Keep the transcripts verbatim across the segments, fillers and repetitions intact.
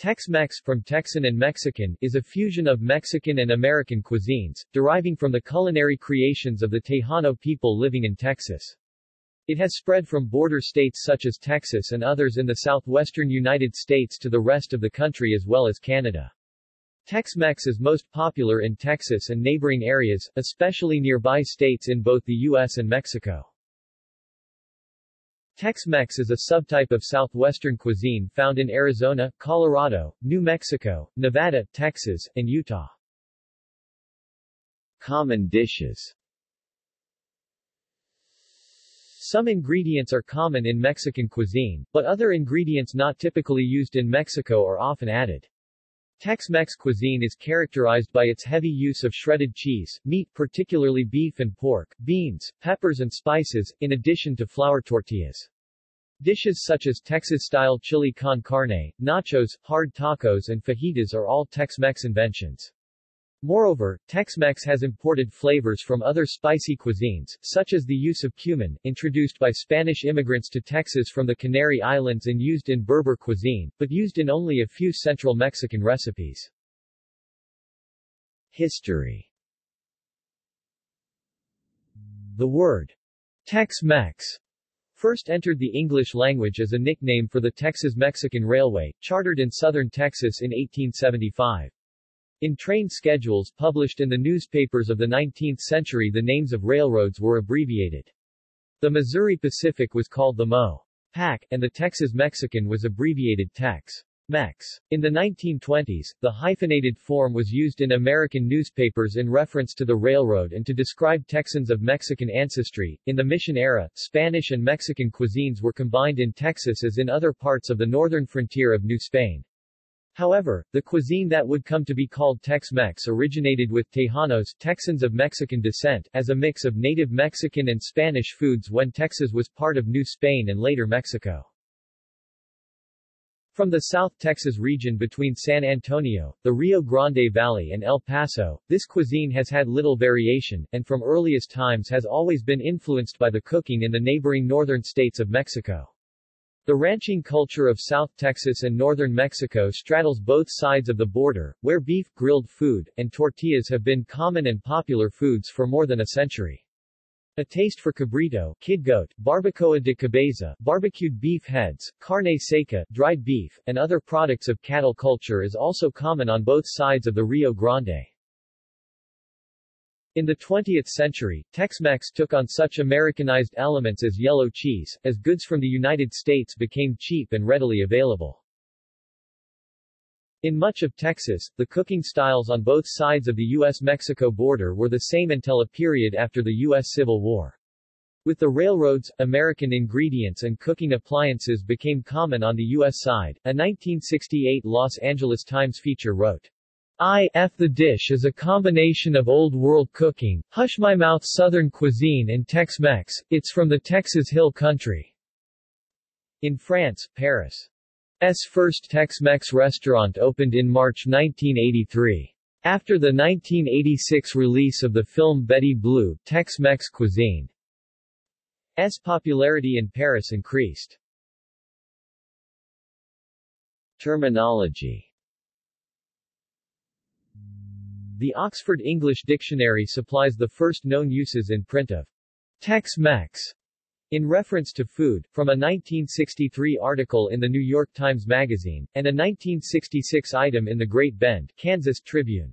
Tex-Mex, from Texan and Mexican, is a fusion of Mexican and American cuisines, deriving from the culinary creations of the Tejano people living in Texas. It has spread from border states such as Texas and others in the southwestern United States to the rest of the country as well as Canada. Tex-Mex is most popular in Texas and neighboring areas, especially nearby states in both the U S and Mexico. Tex-Mex is a subtype of southwestern cuisine found in Arizona, Colorado, New Mexico, Nevada, Texas, and Utah. Common dishes. Some ingredients are common in Mexican cuisine, but other ingredients not typically used in Mexico are often added. Tex-Mex cuisine is characterized by its heavy use of shredded cheese, meat particularly beef and pork, beans, peppers and spices, in addition to flour tortillas. Dishes such as Texas-style chili con carne, nachos, hard tacos and fajitas are all Tex-Mex inventions. Moreover, Tex-Mex has imported flavors from other spicy cuisines, such as the use of cumin, introduced by Spanish immigrants to Texas from the Canary Islands and used in Berber cuisine, but used in only a few central Mexican recipes. History. The word Tex-Mex first entered the English language as a nickname for the Texas-Mexican Railway, chartered in southern Texas in eighteen seventy-five. In train schedules published in the newspapers of the nineteenth century, the names of railroads were abbreviated. The Missouri Pacific was called the Mo-Pac, and the Texas-Mexican was abbreviated Tex-Mex. In the nineteen twenties, the hyphenated form was used in American newspapers in reference to the railroad and to describe Texans of Mexican ancestry. In the Mission era, Spanish and Mexican cuisines were combined in Texas as in other parts of the northern frontier of New Spain. However, the cuisine that would come to be called Tex-Mex originated with Tejanos, Texans of Mexican descent, as a mix of native Mexican and Spanish foods when Texas was part of New Spain and later Mexico. From the South Texas region between San Antonio, the Rio Grande Valley and El Paso, this cuisine has had little variation, and from earliest times has always been influenced by the cooking in the neighboring northern states of Mexico. The ranching culture of South Texas and northern Mexico straddles both sides of the border, where beef, grilled food, and tortillas have been common and popular foods for more than a century. A taste for cabrito, kid goat, barbacoa de cabeza, barbecued beef heads, carne seca, dried beef, and other products of cattle culture is also common on both sides of the Rio Grande. In the twentieth century, Tex-Mex took on such Americanized elements as yellow cheese, as goods from the United States became cheap and readily available. In much of Texas, the cooking styles on both sides of the U S-Mexico border were the same until a period after the U S Civil War. With the railroads, American ingredients and cooking appliances became common on the U S side. A nineteen sixty-eight Los Angeles Times feature wrote, "If the dish is a combination of old-world cooking, hush-my-mouth southern cuisine and Tex-Mex, it's from the Texas Hill Country." In France, Paris's first Tex-Mex restaurant opened in March nineteen eighty-three. After the nineteen eighty-six release of the film Betty Blue, Tex-Mex cuisine's popularity in Paris increased. Terminology. The Oxford English Dictionary supplies the first known uses in print of Tex-Mex in reference to food, from a nineteen sixty-three article in the New York Times Magazine, and a nineteen sixty-six item in the Great Bend, Kansas Tribune.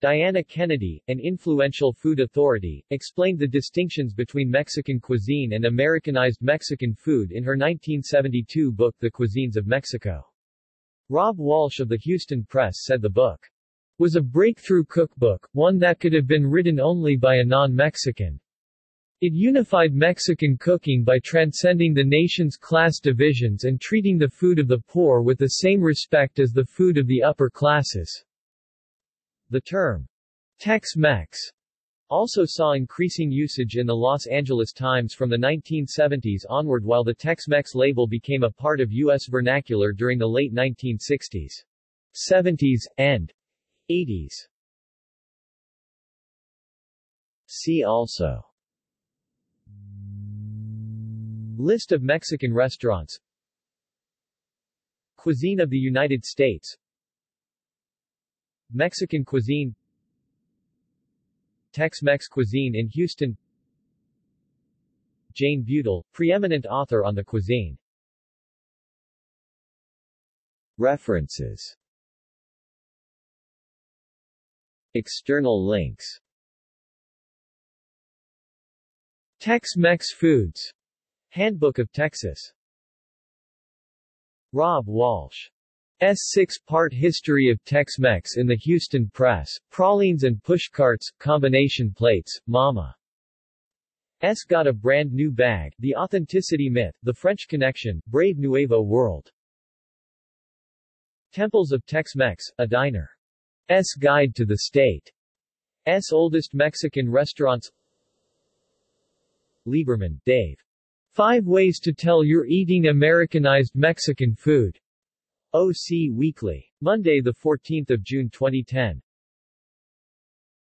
Diana Kennedy, an influential food authority, explained the distinctions between Mexican cuisine and Americanized Mexican food in her nineteen seventy-two book The Cuisines of Mexico. Rob Walsh of the Houston Press said the book was a breakthrough cookbook, one that could have been written only by a non-Mexican. It unified Mexican cooking by transcending the nation's class divisions and treating the food of the poor with the same respect as the food of the upper classes. The term Tex-Mex also saw increasing usage in the Los Angeles Times from the nineteen seventies onward, while the Tex-Mex label became a part of U S vernacular during the late nineteen sixties, seventies, and eighties. See also: List of Mexican restaurants, Cuisine of the United States. Mexican cuisine. Tex-Mex cuisine in Houston. Jane Butel, preeminent author on the cuisine. References. External links. Tex-Mex Foods. Handbook of Texas. Rob Walsh. S six-part History of Tex-Mex in the Houston Press, Pralines and Pushcarts, Combination Plates, Mama. S Got a Brand New Bag, The Authenticity Myth, The French Connection, Brave Nuevo World. Temples of Tex-Mex, A Diner's Guide to the State. S Oldest Mexican Restaurants. Lieberman, Dave. Five Ways to Tell You're Eating Americanized Mexican Food. O C Weekly. Monday, the fourteenth of June twenty ten.